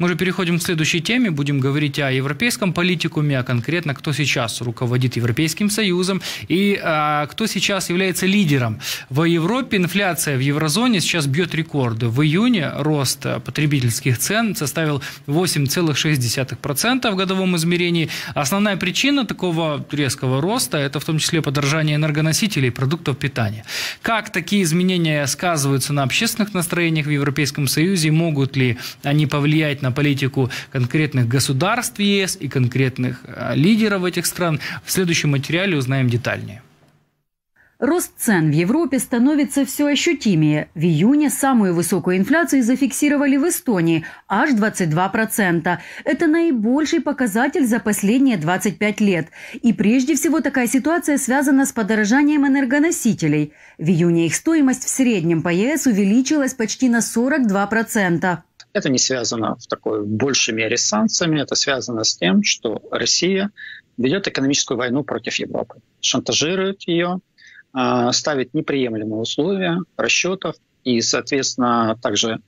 Мы же переходим к следующей теме, будем говорить о европейском политикуме, а конкретно кто сейчас руководит Европейским Союзом и кто сейчас является лидером. В Европе инфляция в еврозоне сейчас бьет рекорды. В июне рост потребительских цен составил 8,6% в годовом измерении. Основная причина такого резкого роста – это в том числе подорожание энергоносителей и продуктов питания. Как такие изменения сказываются на общественных настроениях в Европейском Союзе? Могут ли они повлиять на политику конкретных государств ЕС и конкретных лидеров этих стран? В следующем материале узнаем детальнее. Рост цен в Европе становится все ощутимее. В июне самую высокую инфляцию зафиксировали в Эстонии – аж 22%. Это наибольший показатель за последние 25 лет. И прежде всего такая ситуация связана с подорожанием энергоносителей. В июне их стоимость в среднем по ЕС увеличилась почти на 42%. Это не связано в такой большей мере с санкциями, это связано с тем, что Россия ведет экономическую войну против Европы, шантажирует ее, ставит неприемлемые условия расчетов и, соответственно, также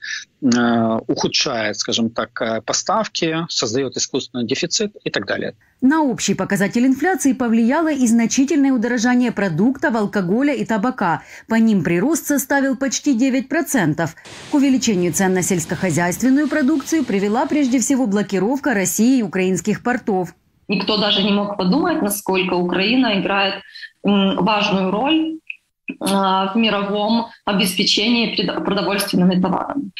ухудшает, скажем так, поставки, создает искусственный дефицит и так далее. На общий показатель инфляции повлияло и значительное удорожание продуктов, алкоголя и табака. По ним прирост составил почти 9%. К увеличению цен на сельскохозяйственную продукцию привела прежде всего блокировка России и украинских портов. Никто даже не мог подумать, насколько Украина играет важную роль в мировом обеспечении продовольственными товарами.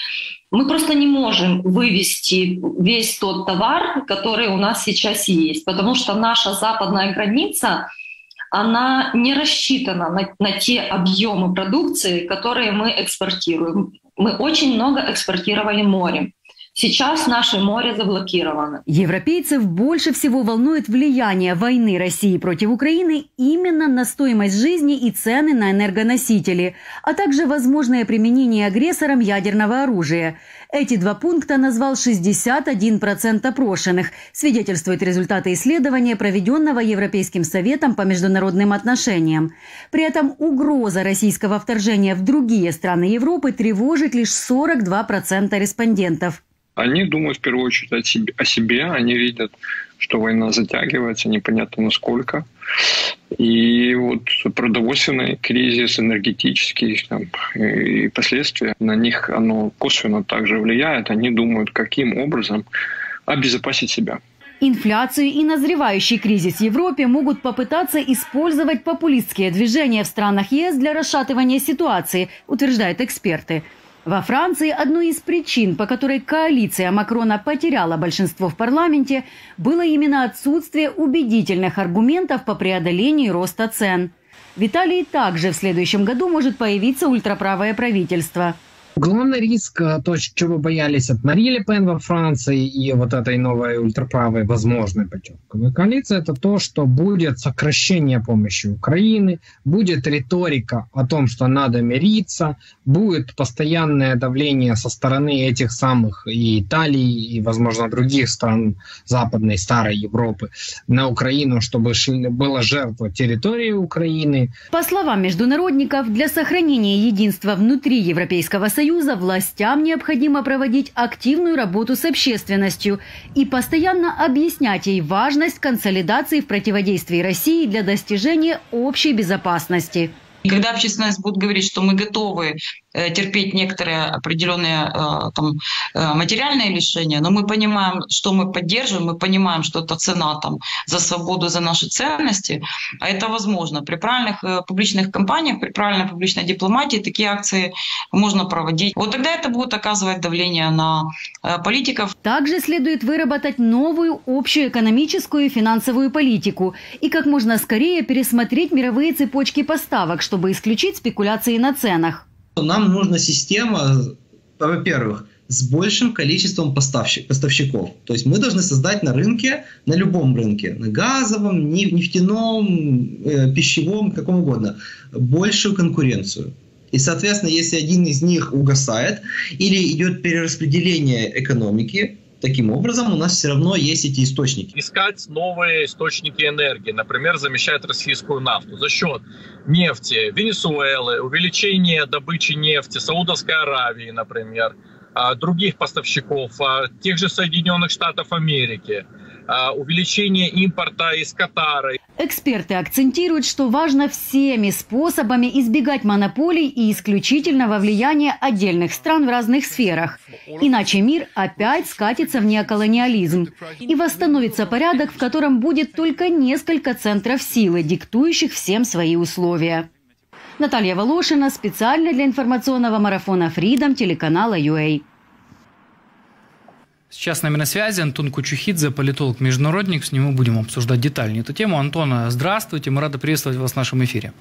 Мы просто не можем вывести весь тот товар, который у нас сейчас есть, потому что наша западная граница, она не рассчитана на те объемы продукции, которые мы экспортируем. Мы очень много экспортировали морем. Сейчас наше море заблокировано. Европейцев больше всего волнует влияние войны России против Украины именно на стоимость жизни и цены на энергоносители, а также возможное применение агрессором ядерного оружия. Эти два пункта назвал 61% опрошенных, свидетельствуют результаты исследования, проведенного Европейским Советом по международным отношениям. При этом угроза российского вторжения в другие страны Европы тревожит лишь 42% респондентов. Они думают в первую очередь о себе, они видят, что война затягивается, непонятно насколько. И вот продовольственный кризис, энергетический и последствия, на них оно косвенно также влияет. Они думают, каким образом обезопасить себя. Инфляцию и назревающий кризис в Европе могут попытаться использовать популистские движения в странах ЕС для расшатывания ситуации, утверждают эксперты. Во Франции одной из причин, по которой коалиция Макрона потеряла большинство в парламенте, было именно отсутствие убедительных аргументов по преодолению роста цен. В Италии также в следующем году может появиться ультраправое правительство. Главный риск, то, чего боялись от Марии Пен во Франции и вот этой новой ультраправой возможной подчеркнутой коалиции, это то, что будет сокращение помощи Украины, будет риторика о том, что надо мириться, будет постоянное давление со стороны этих самых и Италии, и, возможно, других стран Западной, Старой Европы на Украину, чтобы была жертва территории Украины. По словам международников, для сохранения единства внутри Европейского Союза властям необходимо проводить активную работу с общественностью и постоянно объяснять ей важность консолидации в противодействии России для достижения общей безопасности. И когда общественность будет говорить, что мы готовы терпеть некоторые определенные материальные лишения, но мы понимаем, что мы поддерживаем, мы понимаем, что это цена за свободу, за наши ценности, а это возможно. При правильных публичных кампаниях, при правильной публичной дипломатии такие акции можно проводить. Вот тогда это будет оказывать давление на политиков. Также следует выработать новую общую экономическую и финансовую политику и как можно скорее пересмотреть мировые цепочки поставок, чтобы исключить спекуляции на ценах. Нам нужна система, во-первых, с большим количеством поставщиков. То есть мы должны создать на рынке, на любом рынке, на газовом, нефтяном, пищевом, каком угодно, большую конкуренцию. И, соответственно, если один из них угасает или идет перераспределение экономики, таким образом у нас все равно есть эти источники. Искать новые источники энергии, например, замещать российскую нафту за счет нефти Венесуэлы, увеличение добычи нефти Саудовской Аравии, например, других поставщиков, тех же Соединенных Штатов Америки, увеличение импорта из Катара. Эксперты акцентируют, что важно всеми способами избегать монополий и исключительного влияния отдельных стран в разных сферах. Иначе мир опять скатится в неоколониализм. И восстановится порядок, в котором будет только несколько центров силы, диктующих всем свои условия. Наталья Волошина, специально для информационного марафона Freedom телеканала UA. Сейчас с нами на связи Антон Кучухидзе, политолог-международник. С ним мы будем обсуждать детальнее эту тему. Антон, здравствуйте. Мы рады приветствовать вас в нашем эфире.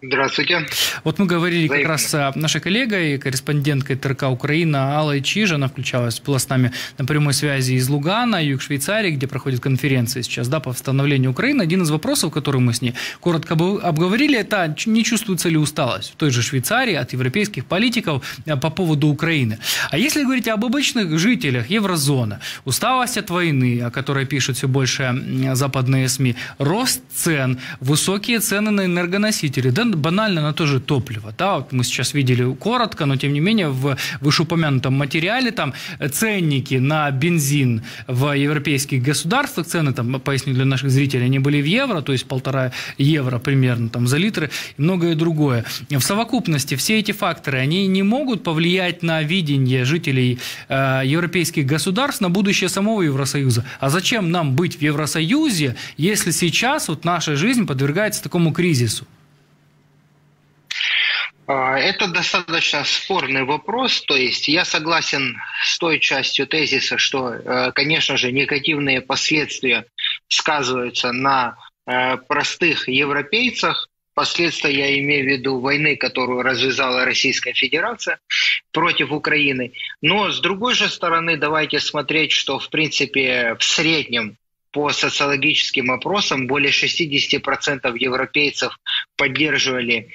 Здравствуйте. Вот мы говорили как раз с нашей коллегой, корреспонденткой ТРК Украина Аллой Чижина, включалась, была с нами на прямой связи из Лугана, юг Швейцарии, где проходит конференция сейчас, да, по восстановлению Украины. Один из вопросов, который мы с ней коротко обговорили, это не чувствуется ли усталость в той же Швейцарии от европейских политиков по поводу Украины. А если говорить об обычных жителях еврозоны, усталость от войны, о которой пишут все больше западные СМИ, рост цен, высокие цены на энергоносители, да, банально на то же топливо. Да? Вот мы сейчас видели коротко, но тем не менее в вышеупомянутом материале там ценники на бензин в европейских государствах, цены там, поясню для наших зрителей, они были в евро, то есть 1,5 евро примерно там, за литр и многое другое. В совокупности все эти факторы, они не могут повлиять на видение жителей европейских государств на будущее самого Евросоюза. А зачем нам быть в Евросоюзе, если сейчас вот наша жизнь подвергается такому кризису? Это достаточно спорный вопрос, то есть я согласен с той частью тезиса, что, конечно же, негативные последствия сказываются на простых европейцах, последствия я имею в виду войны, которую развязала Российская Федерация против Украины, но с другой же стороны давайте смотреть, что в принципе в среднем по социологическим опросам более 60% европейцев поддерживали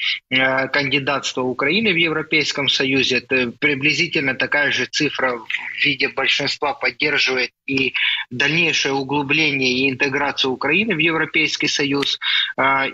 кандидатство Украины в Европейском Союзе. Это приблизительно такая же цифра в виде большинства поддерживает и дальнейшее углубление и интеграцию Украины в Европейский Союз.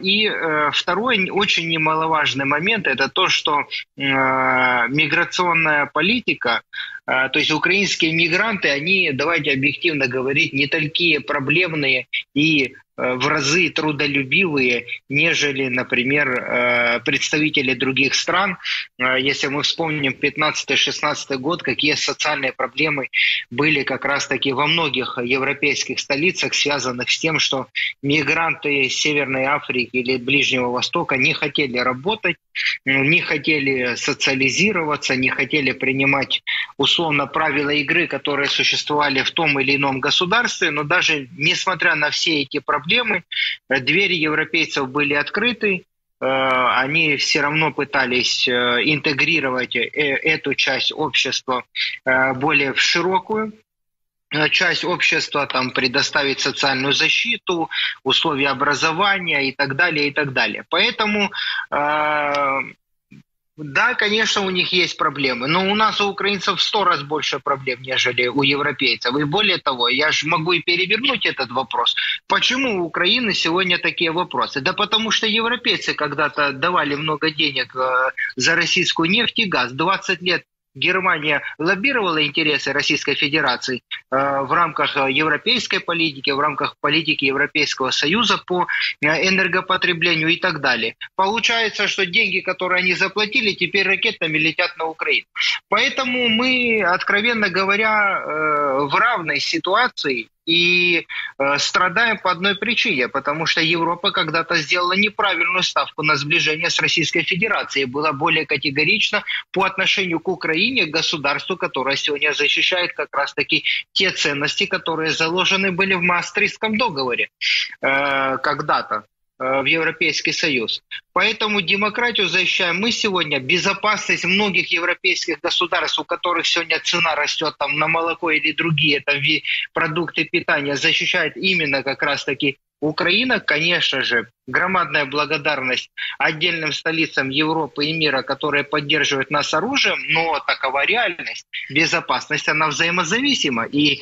И второй очень немаловажный момент – это то, что миграционная политика, то есть украинские мигранты, они, давайте объективно говорить, не такие проблемные и в разы трудолюбивые, нежели, например, представители других стран. Если мы вспомним 15-16 год, какие социальные проблемы были как раз-таки во многих европейских столицах, связанных с тем, что мигранты Северной Африки или Ближнего Востока не хотели работать, не хотели социализироваться, не хотели принимать условно правила игры, которые существовали в том или ином государстве. Но даже несмотря на все эти проблемы, двери европейцев были открыты, они все равно пытались интегрировать эту часть общества более в широкую часть общества, там, предоставить социальную защиту, условия образования и так далее, и так далее. Поэтому... Да, конечно, у них есть проблемы, но у нас, у украинцев, в 100 раз больше проблем, нежели у европейцев. И более того, я же могу и перевернуть этот вопрос. Почему у Украины сегодня такие вопросы? Да потому что европейцы когда-то давали много денег за российскую нефть и газ. 20 лет Германия лоббировала интересы Российской Федерации в рамках европейской политики, в рамках политики Европейского Союза по энергопотреблению и так далее. Получается, что деньги, которые они заплатили, теперь ракетами летят на Украину. Поэтому мы, откровенно говоря, в равной ситуации и страдаем по одной причине, потому что Европа когда-то сделала неправильную ставку на сближение с Российской Федерацией, была более категорична по отношению к Украине, к государству, которое сегодня защищает как раз-таки те ценности, которые заложены были в Маастрихтском договоре когда-то в Европейский Союз. Поэтому демократию защищаем мы сегодня, безопасность многих европейских государств, у которых сегодня цена растет там, на молоко или другие там, продукты питания, защищает именно как раз-таки Украина. Конечно же, громадная благодарность отдельным столицам Европы и мира, которые поддерживают нас оружием, но такова реальность. Безопасность, она взаимозависима. И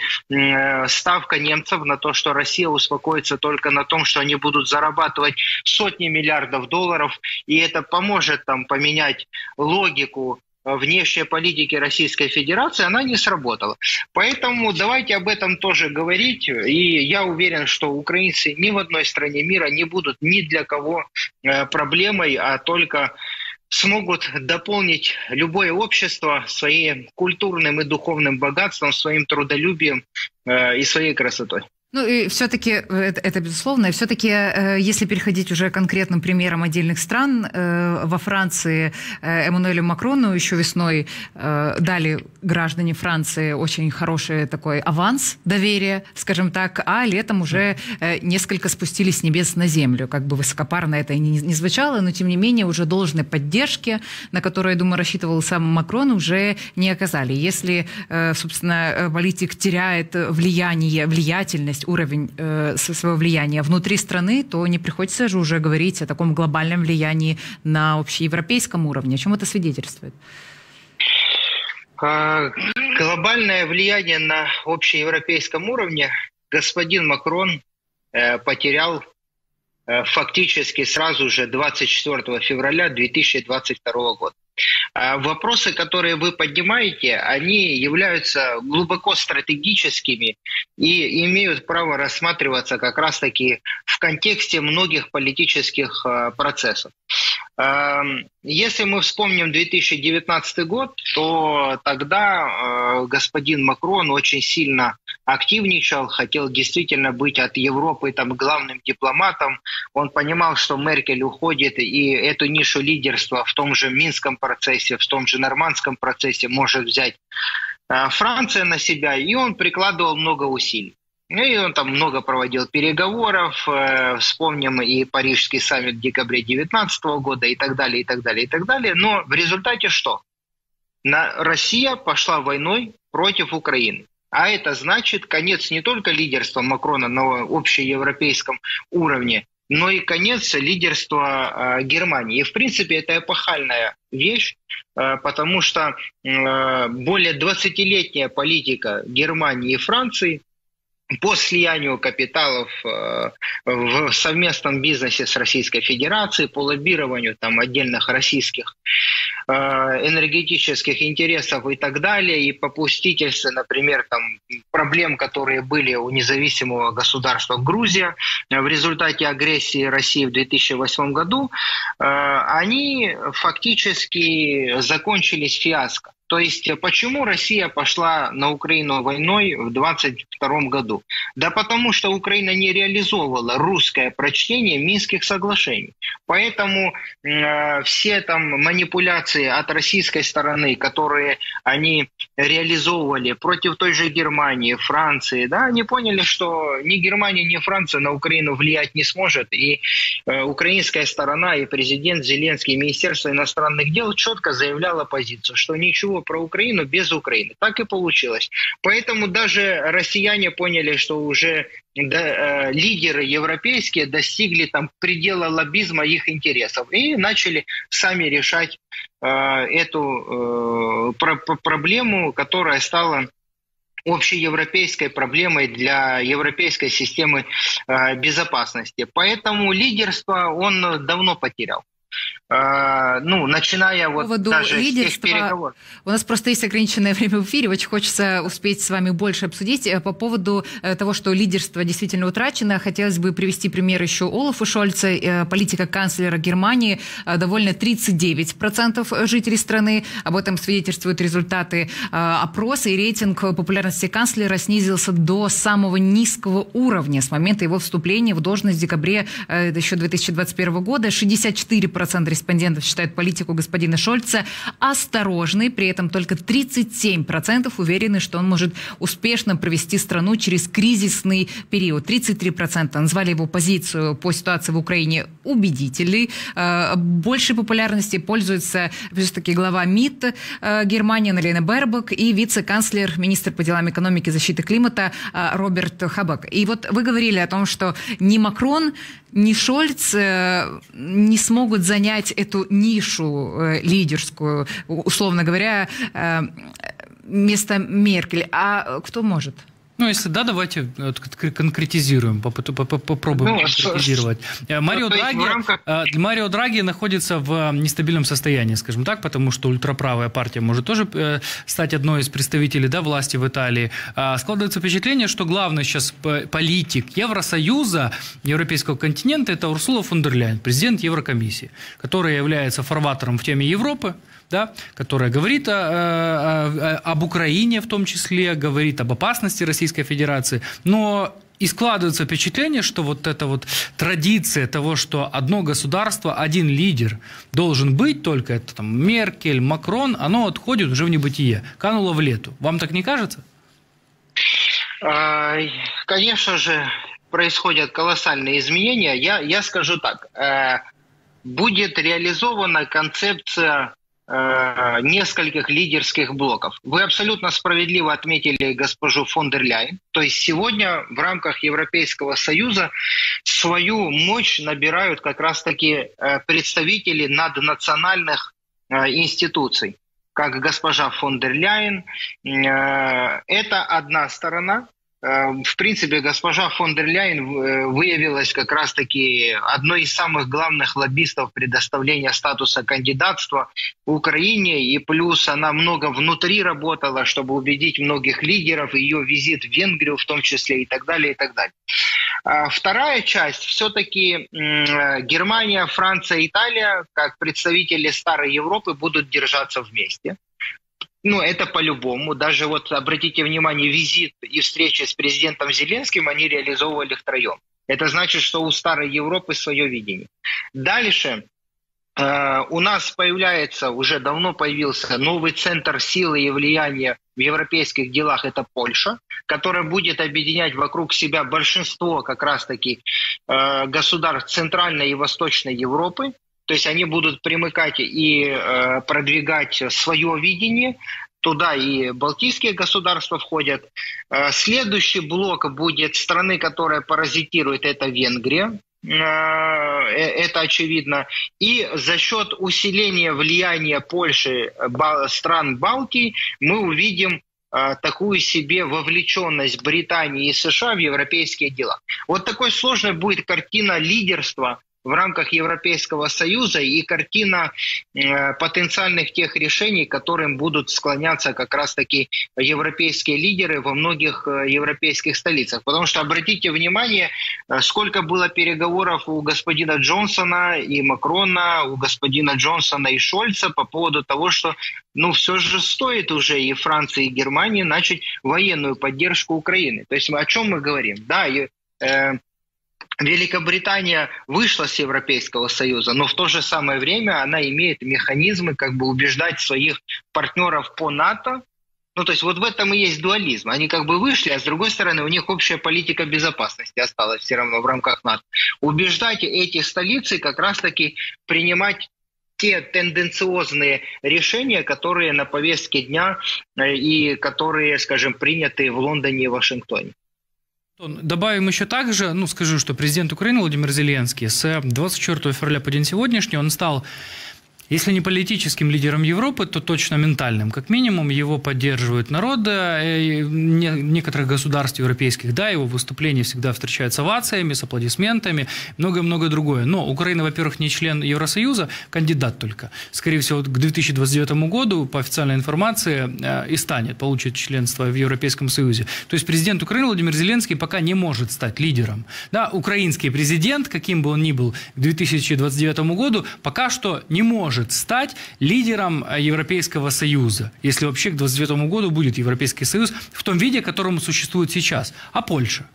ставка немцев на то, что Россия успокоится только на том, что они будут зарабатывать сотни миллиардов долларов, и это поможет там поменять логику внешней политики Российской Федерации, она не сработала. Поэтому давайте об этом тоже говорить. И я уверен, что украинцы ни в одной стране мира не будут ни для кого проблемой, а только смогут дополнить любое общество своим культурным и духовным богатством, своим трудолюбием и своей красотой. Ну и все-таки, это безусловно, и все-таки, если переходить уже к конкретным примерам отдельных стран, во Франции Эммануэлю Макрону еще весной дали граждане Франции очень хороший такой аванс доверия, скажем так, а летом уже несколько спустились с небес на землю, как бы высокопарно это и не звучало, но тем не менее уже должной поддержки, на которую, я думаю, рассчитывал сам Макрон, уже не оказали. Если, собственно, политик теряет влиятельность, уровень своего влияния внутри страны, то не приходится же уже говорить о таком глобальном влиянии на общеевропейском уровне. О чем это свидетельствует? Глобальное влияние на общеевропейском уровне господин Макрон потерял фактически сразу же 24 февраля 2022 года. Вопросы, которые вы поднимаете, они являются глубоко стратегическими и имеют право рассматриваться как раз-таки в контексте многих политических процессов. Если мы вспомним 2019 год, то тогда господин Макрон очень сильно активничал, хотел действительно быть от Европы там главным дипломатом. Он понимал, что Меркель уходит, и эту нишу лидерства в том же Минском процессе, в том же Нормандском процессе может взять Франция на себя, и он прикладывал много усилий. И он там много проводил переговоров, вспомним и Парижский саммит в декабре 2019 года, и так далее, и так далее, и так далее. Но в результате что? Россия пошла войной против Украины. А это значит конец не только лидерства Макрона на общеевропейском уровне, но и конец лидерства Германии. И, в принципе, это эпохальная вещь, потому что более 20-летняя политика Германии и Франции по слиянию капиталов в совместном бизнесе с Российской Федерацией, по лоббированию там отдельных российских энергетических интересов и так далее, и попустительство, например, там, проблем, которые были у независимого государства Грузия в результате агрессии России в 2008 году, они фактически закончились фиаско. То есть, почему Россия пошла на Украину войной в 2022 году? Да потому что Украина не реализовывала русское прочтение Минских соглашений. Поэтому все там манипуляции от российской стороны, которые они реализовывали против той же Германии, Франции, да, они поняли, что ни Германия, ни Франция на Украину влиять не сможет. И украинская сторона, и президент Зеленский, и Министерство иностранных дел четко заявляло позицию, что ничего про Украину без Украины. Так и получилось. Поэтому даже россияне поняли, что уже лидеры европейские достигли там предела лоббизма их интересов и начали сами решать эту проблему, которая стала общеевропейской проблемой для европейской системы безопасности. Поэтому лидерство он давно потерял. Начиная вот даже с тех переговоров. У нас просто есть ограниченное время в эфире, очень хочется успеть с вами больше обсудить. По поводу того, что лидерство действительно утрачено, хотелось бы привести пример еще Олафа Шольца, политика канцлера Германии. Довольно 39% жителей страны. Об этом свидетельствуют результаты опроса, и рейтинг популярности канцлера снизился до самого низкого уровня с момента его вступления в должность в декабре еще 2021 года. 64% респондентов считают политику господина Шольца осторожной, при этом только 37% уверены, что он может успешно провести страну через кризисный период. 33% назвали его позицию по ситуации в Украине убедительной. Большей популярности пользуется все-таки глава МИД Германии Анналена Бербок и вице-канцлер, министр по делам экономики и защиты климата Роберт Хабек. И вот вы говорили о том, что ни Макрон, ни Шольц не смогут занять эту нишу лидерскую, условно говоря, вместо Меркель. А кто может? Ну, если да, давайте конкретизируем, попробуем конкретизировать. Марио Драги находится в нестабильном состоянии, скажем так, потому что ультраправая партия может тоже стать одной из представителей, да, власти в Италии. Складывается впечатление, что главный сейчас политик Евросоюза, европейского континента, это Урсула фон дер Ляйен, президент Еврокомиссии, которая является фарватером в теме Европы, да, которая говорит об Украине в том числе, говорит об опасности Российской Федерации, но и складывается впечатление, что вот эта вот традиция того, что одно государство, один лидер должен быть, только это там Меркель, Макрон, оно отходит уже в небытие, кануло в лету. Вам так не кажется? Конечно же, происходят колоссальные изменения. Я скажу так, будет реализована концепция нескольких лидерских блоков. Вы абсолютно справедливо отметили госпожу фон дер Ляйен. То есть сегодня в рамках Европейского Союза свою мощь набирают как раз-таки представители наднациональных институций, как госпожа фон дер Ляйен. Это одна сторона. В принципе, госпожа фон дер Ляйен выявилась как раз-таки одной из самых главных лоббистов предоставления статуса кандидатства Украине, и плюс она много внутри работала, чтобы убедить многих лидеров, ее визит в Венгрию в том числе, и так далее, и так далее. Вторая часть, все-таки Германия, Франция, Италия, как представители старой Европы, будут держаться вместе. Ну, это по-любому. Даже вот, обратите внимание, визит и встречи с президентом Зеленским они реализовывали втроем. Это значит, что у старой Европы свое видение. Дальше у нас появляется, уже давно появился новый центр силы и влияния в европейских делах, это Польша, которая будет объединять вокруг себя большинство как раз-таки государств Центральной и Восточной Европы. То есть они будут примыкать и продвигать свое видение. Туда и балтийские государства входят. Следующий блок будет страны, которая паразитирует, это Венгрия. Это очевидно. И за счет усиления влияния Польши, стран Балтии, мы увидим такую себе вовлеченность Британии и США в европейские дела. Вот такой сложной будет картина лидерства в рамках Европейского Союза и картина потенциальных тех решений, которым будут склоняться как раз-таки европейские лидеры во многих европейских столицах. Потому что, обратите внимание, сколько было переговоров у господина Джонсона и Макрона, у господина Джонсона и Шольца по поводу того, что ну все же стоит уже и Франции, и Германии начать военную поддержку Украины. То есть о чем мы говорим? Да, Великобритания вышла с Европейского Союза, но в то же самое время она имеет механизмы как бы убеждать своих партнеров по НАТО. Ну, то есть вот в этом и есть дуализм. Они как бы вышли, а с другой стороны у них общая политика безопасности осталась все равно в рамках НАТО. Убеждать эти столицы как раз-таки принимать те тенденциозные решения, которые на повестке дня и которые, скажем, приняты в Лондоне и Вашингтоне. Добавим еще также, ну скажу, что президент Украины Владимир Зеленский с 24 февраля по день сегодняшний, он стал, если не политическим лидером Европы, то точно ментальным. Как минимум, его поддерживают народы некоторых государств европейских. Да, его выступления всегда встречаются овациями, с аплодисментами, многое-многое другое. Но Украина, во-первых, не член Евросоюза, кандидат только. Скорее всего, к 2029 году, по официальной информации, и станет, получит членство в Европейском Союзе. То есть президент Украины Владимир Зеленский пока не может стать лидером. Да, украинский президент, каким бы он ни был, к 2029 году пока что не может стать лидером Европейского Союза, если вообще к 2029 году будет Европейский Союз в том виде, которому существует сейчас. А Польша?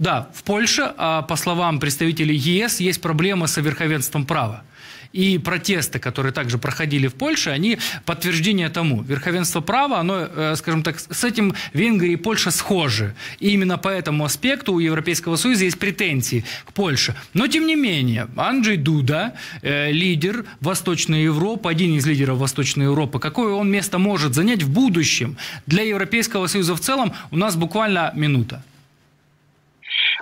Да, в Польше, по словам представителей ЕС, есть проблема с верховенством права. И протесты, которые также проходили в Польше, они подтверждение тому. Верховенство права, оно, скажем так, с этим Венгрия и Польша схожи. И именно по этому аспекту у Европейского Союза есть претензии к Польше. Но, тем не менее, Анджей Дуда, лидер Восточной Европы, один из лидеров Восточной Европы, какое он место может занять в будущем для Европейского Союза в целом, у нас буквально минута.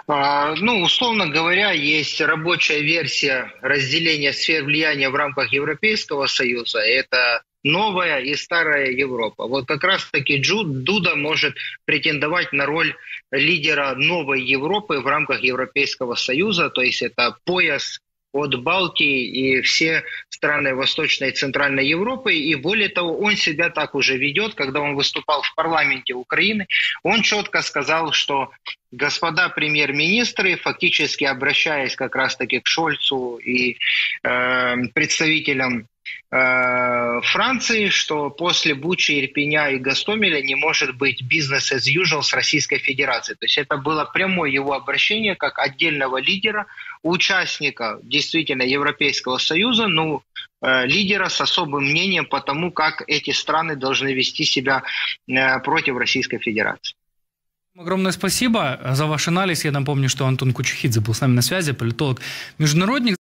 Ну, условно говоря, есть рабочая версия разделения сфер влияния в рамках Европейского Союза. Это новая и старая Европа. Вот как раз-таки Дуда может претендовать на роль лидера новой Европы в рамках Европейского Союза, то есть это пояс от Балтии и все страны Восточной и Центральной Европы. И более того, он себя так уже ведет. Когда он выступал в парламенте Украины, он четко сказал, что господа премьер-министры, фактически обращаясь как раз-таки к Шольцу и представителям Франции, что после Бучи, Ирпеня и Гастомеля не может быть business as usual с Российской Федерацией. То есть это было прямое его обращение как отдельного лидера, участника действительно Европейского Союза, но лидера с особым мнением по тому, как эти страны должны вести себя против Российской Федерации. Огромное спасибо за ваш анализ. Я напомню, что Антон Кучухидзе был с нами на связи, политолог-международник.